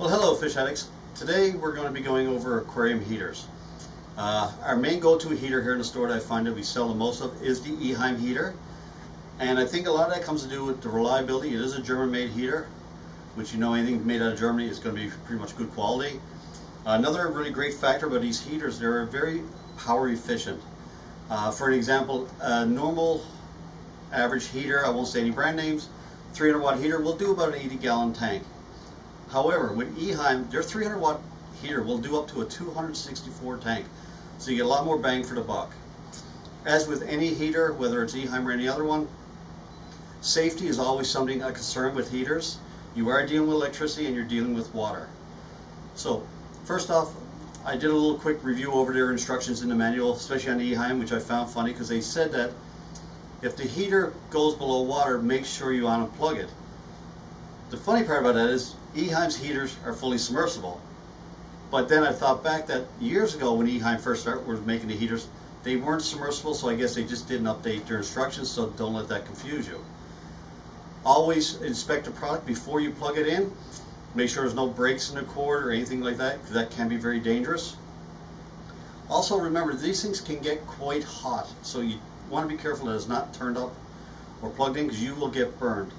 Well, hello Fish Addicts. Today we're going to be going over aquarium heaters. Our main go-to heater here in the store that I find that we sell the most of is the Eheim heater. And I think a lot of that comes to do with the reliability. It is a German-made heater, which, you know, anything made out of Germany is going to be pretty much good quality. Another really great factor about these heaters, they're very power efficient. For an example, a normal average heater, I won't say any brand names, 300-watt heater will do about an 80-gallon tank. However, with Eheim, their 300-watt heater will do up to a 264 tank, so you get a lot more bang for the buck. As with any heater, whether it's Eheim or any other one, safety is always something a concern with heaters. You are dealing with electricity and you're dealing with water. So, first off, I did a little quick review over their instructions in the manual, especially on the Eheim, which I found funny because they said that if the heater goes below water, make sure you unplug it. The funny part about that is Eheim's heaters are fully submersible. But then I thought back that years ago when Eheim first started was making the heaters, they weren't submersible, so I guess they just didn't update their instructions, so don't let that confuse you. Always inspect the product before you plug it in. Make sure there's no breaks in the cord or anything like that, because that can be very dangerous. Also remember, these things can get quite hot, so you want to be careful that it's not turned up or plugged in, because you will get burned.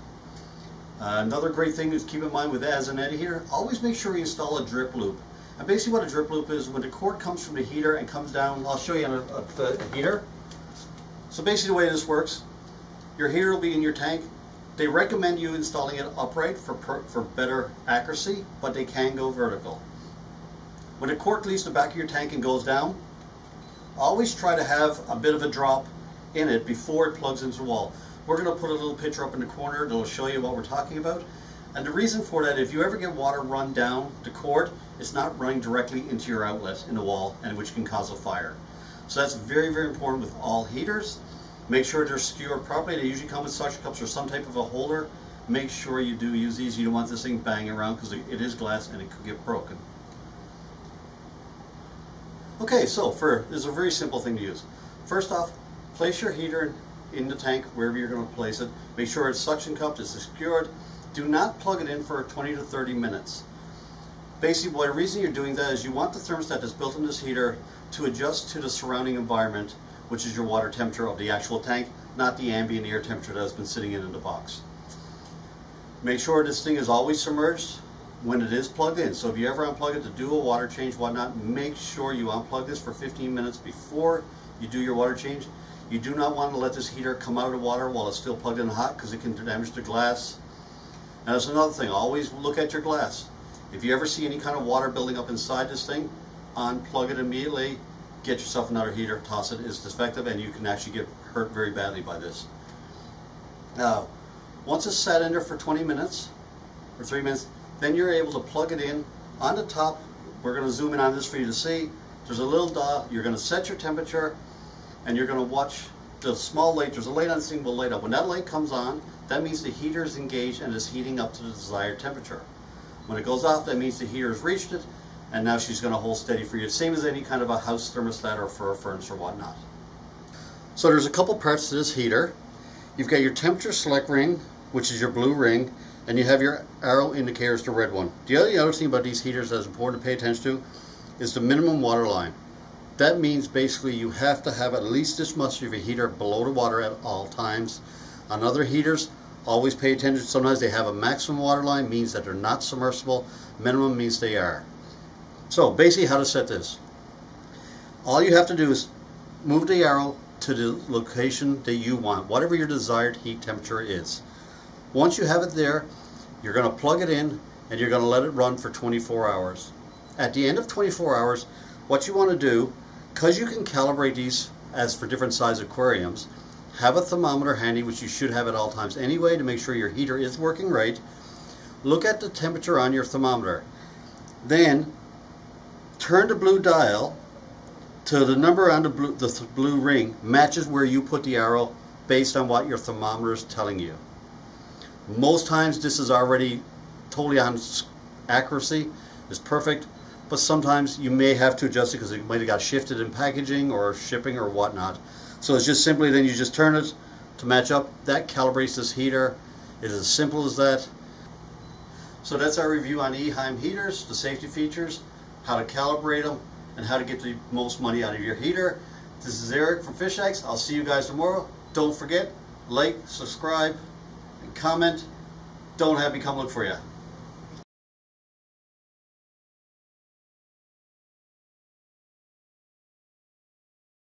Another great thing to keep in mind with that as an eddy heater, always make sure you install a drip loop. And basically what a drip loop is, when the cord comes from the heater and comes down, I'll show you on the heater. So basically the way this works, your heater will be in your tank. They recommend you installing it upright for better accuracy, but they can go vertical. When the cord leaves the back of your tank and goes down, always try to have a bit of a drop in it before it plugs into the wall. We're going to put a little picture up in the corner that will show you what we're talking about. And the reason for that, if you ever get water run down the cord, it's not running directly into your outlet in the wall, and which can cause a fire. So that's very, very important with all heaters. Make sure they're skewered properly. They usually come with suction cups or some type of a holder. Make sure you do use these. You don't want this thing banging around because it is glass and it could get broken. Okay, so this is a very simple thing to use. First off, place your heater in the tank wherever you're going to place it. Make sure it's suction cupped, it's secured. Do not plug it in for 20 to 30 minutes. Basically, the reason you're doing that is you want the thermostat that's built in this heater to adjust to the surrounding environment, which is your water temperature of the actual tank, not the ambient air temperature that has been sitting in the box. Make sure this thing is always submerged when it is plugged in. So if you ever unplug it to do a water change, whatnot, make sure you unplug this for 15 minutes before you do your water change. You do not want to let this heater come out of the water while it's still plugged in hot, because it can damage the glass. Now that's another thing, always look at your glass. If you ever see any kind of water building up inside this thing, unplug it immediately, get yourself another heater, toss it, it's defective, and you can actually get hurt very badly by this. Now, once it's sat in there for 20 minutes, or 3 minutes, then you're able to plug it in. On the top, we're going to zoom in on this for you to see, there's a little dot, you're going to set your temperature, and you're going to watch the small light. There's a light on the single light up. When that light comes on, that means the heater is engaged and is heating up to the desired temperature. When it goes off, that means the heater has reached it, and now she's going to hold steady for you. Same as any kind of a house thermostat or for a furnace or whatnot. So there's a couple parts to this heater. You've got your temperature select ring, which is your blue ring, and you have your arrow indicators, the red one. The other thing about these heaters that's important to pay attention to is the minimum water line. That means basically you have to have at least this much of your heater below the water at all times. On other heaters, always pay attention. Sometimes they have a maximum water line, means that they're not submersible. Minimum means they are. So basically how to set this. All you have to do is move the arrow to the location that you want, whatever your desired heat temperature is. Once you have it there, you're going to plug it in and you're going to let it run for 24 hours. At the end of 24 hours, what you want to do, because you can calibrate these as for different size aquariums, have a thermometer handy, which you should have at all times anyway, to make sure your heater is working right. Look at the temperature on your thermometer. Then turn the blue dial to the number on the blue ring matches where you put the arrow based on what your thermometer is telling you. Most times this is already totally on accuracy, it's perfect. But sometimes you may have to adjust it because it might have got shifted in packaging or shipping or whatnot. So it's just simply then you just turn it to match up. That calibrates this heater. It is as simple as that. So that's our review on Eheim heaters, the safety features, how to calibrate them, and how to get the most money out of your heater. This is Eric from FishX. I'll see you guys tomorrow. Don't forget, like, subscribe, and comment. Don't have me come look for you.